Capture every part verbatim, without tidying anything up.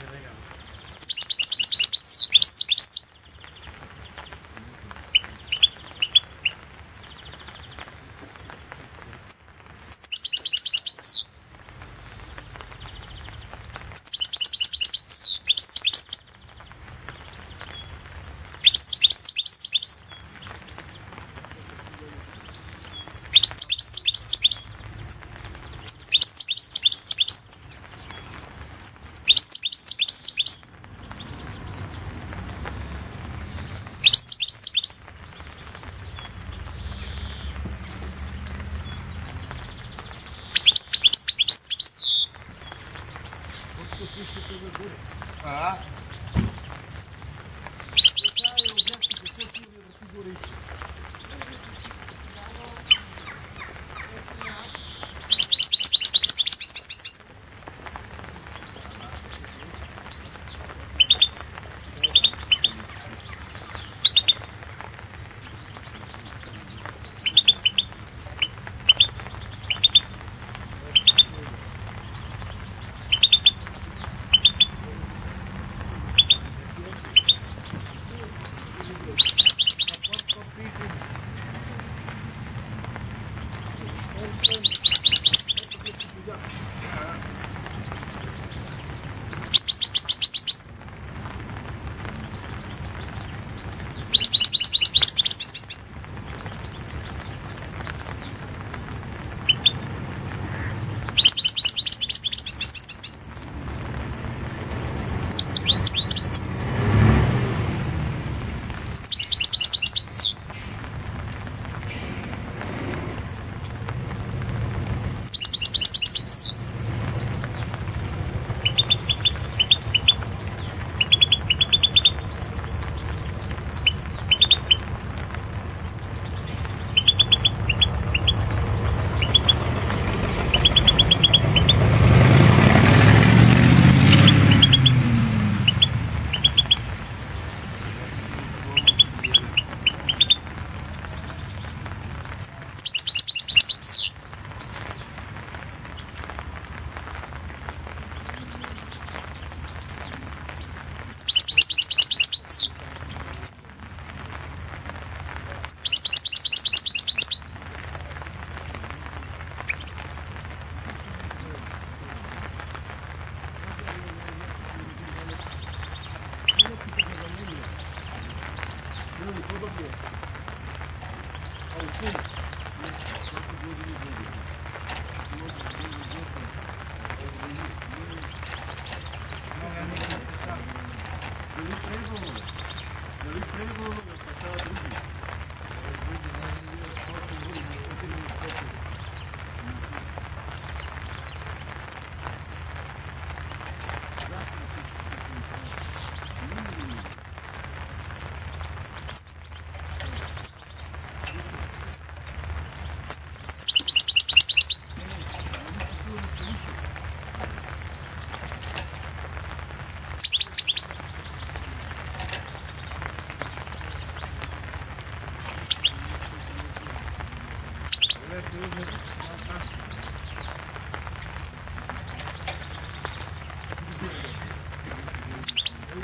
here they go. А?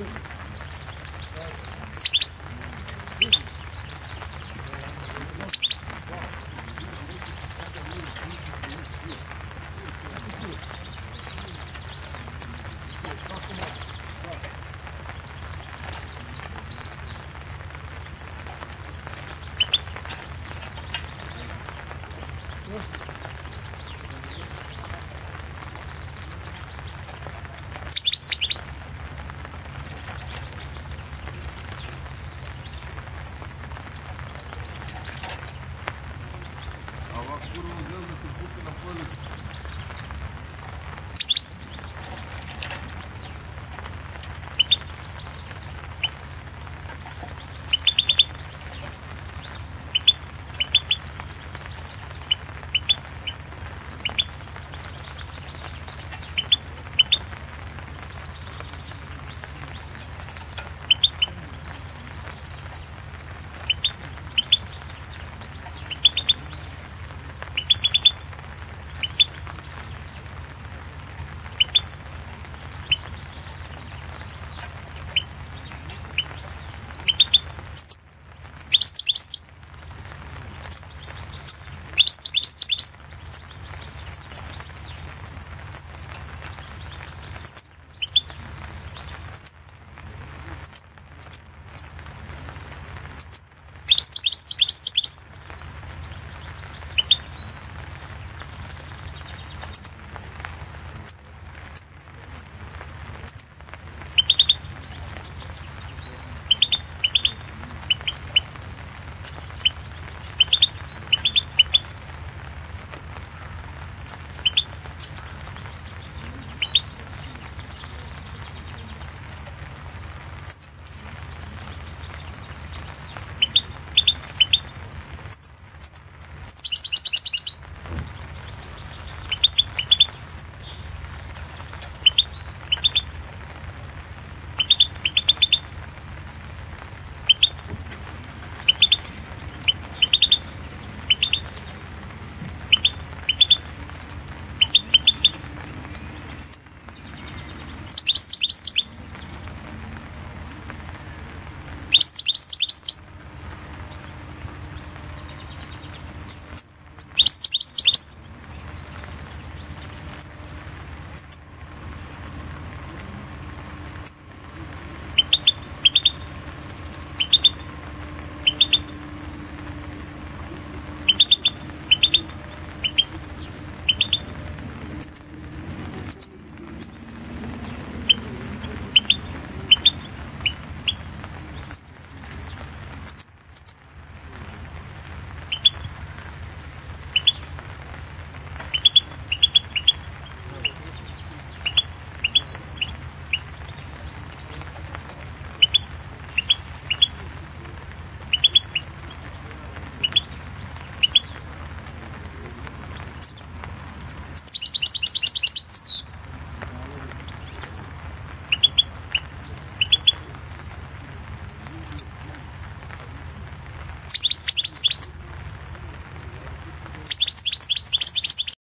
Thank you.